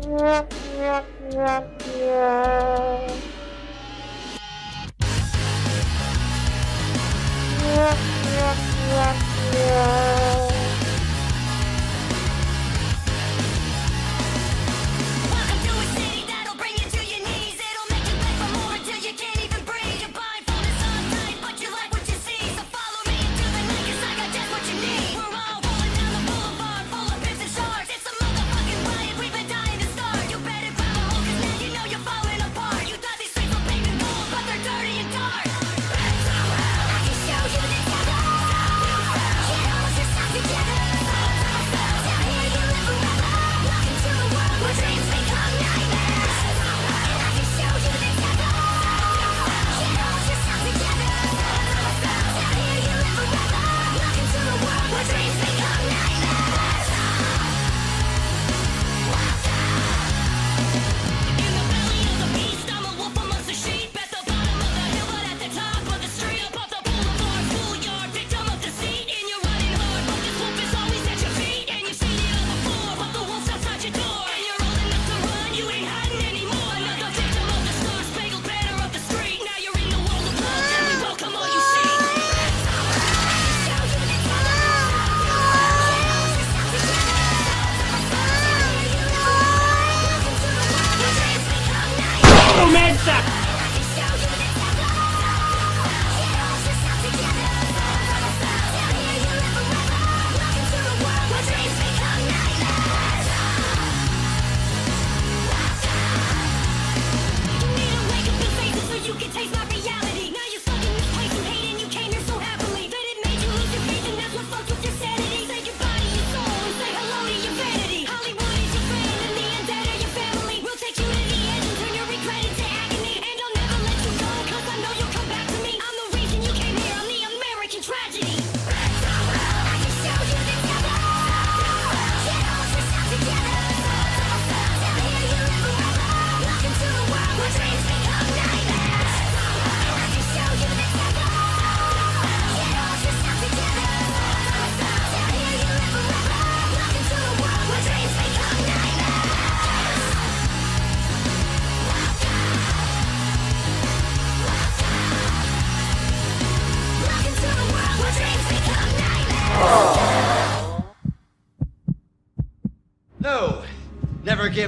No, never give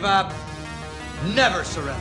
up, never surrender.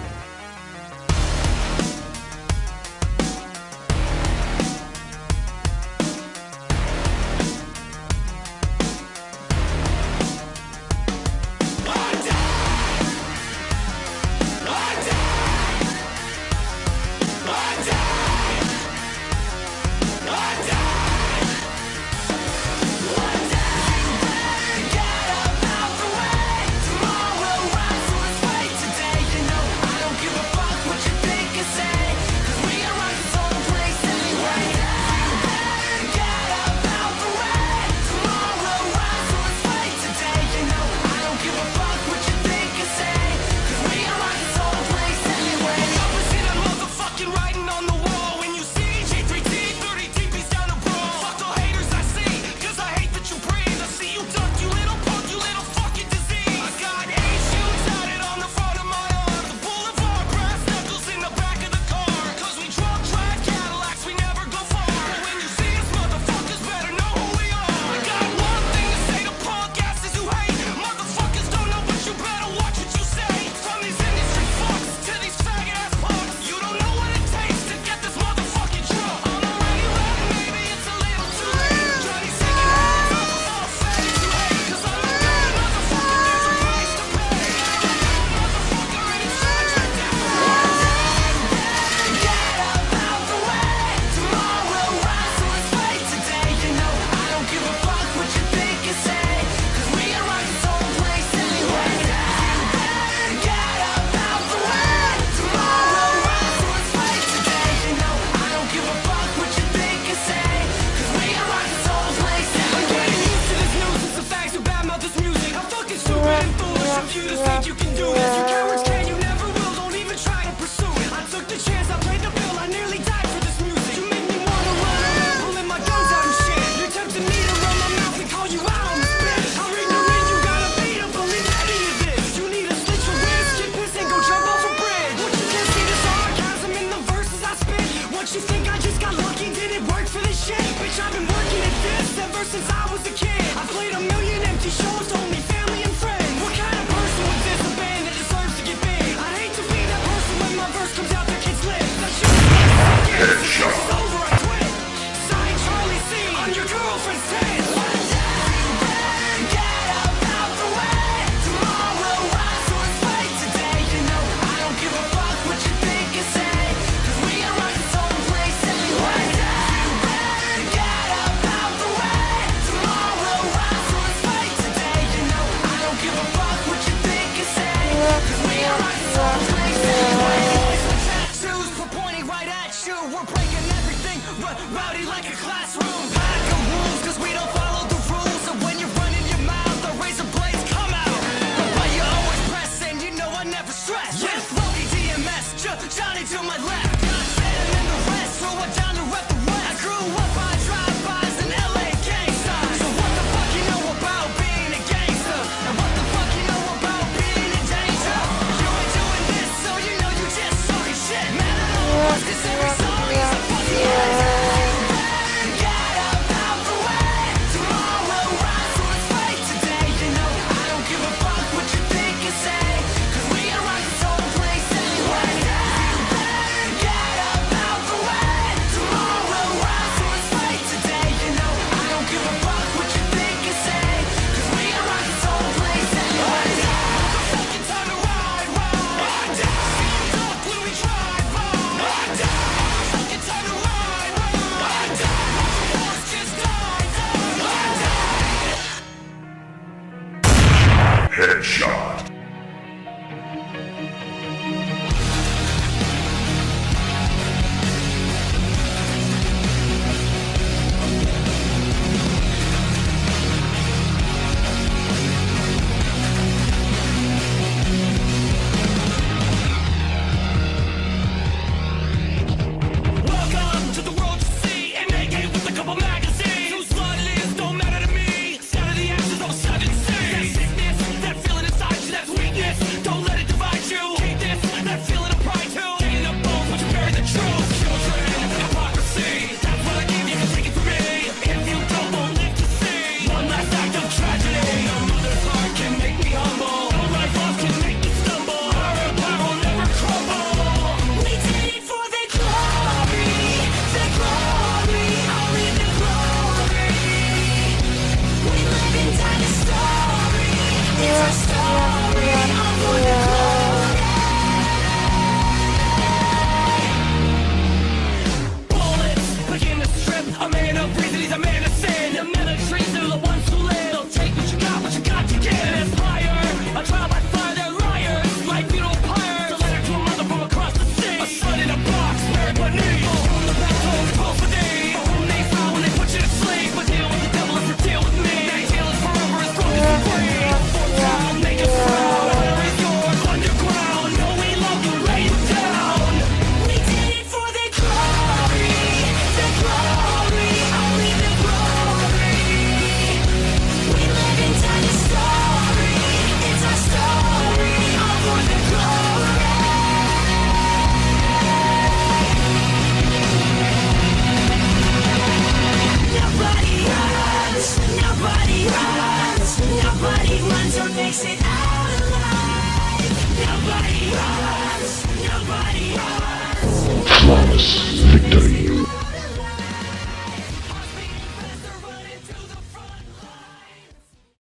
rowdy like a classic.